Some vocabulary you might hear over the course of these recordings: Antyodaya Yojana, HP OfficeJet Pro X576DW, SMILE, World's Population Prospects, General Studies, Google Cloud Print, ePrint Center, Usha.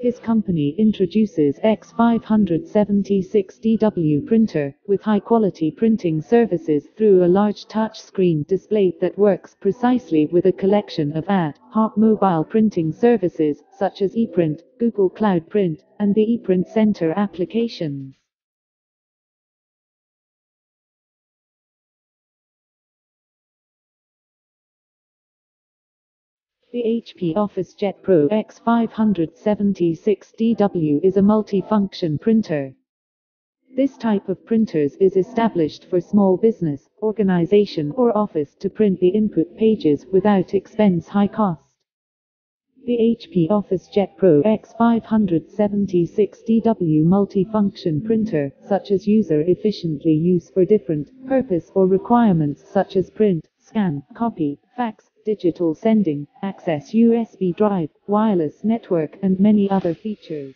His company introduces X576DW printer, with high-quality printing services through a large touchscreen display that works precisely with a collection of ad-hoc mobile printing services, such as ePrint, Google Cloud Print, and the ePrint Center applications. The HP OfficeJet Pro X576DW is a multi-function printer. This type of printers is established for small business, organization or office to print the input pages without expense high cost. The HP OfficeJet Pro X576DW multi-function printer, such as user efficiently use for different purpose or requirements such as print, scan, copy, fax, digital sending, access USB drive, wireless network and many other features.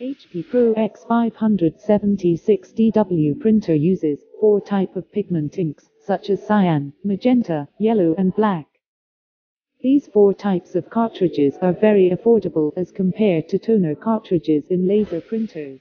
HP Pro X576DW printer uses 4 types of pigment inks, such as cyan, magenta, yellow and black. These 4 types of cartridges are very affordable as compared to toner cartridges in laser printers.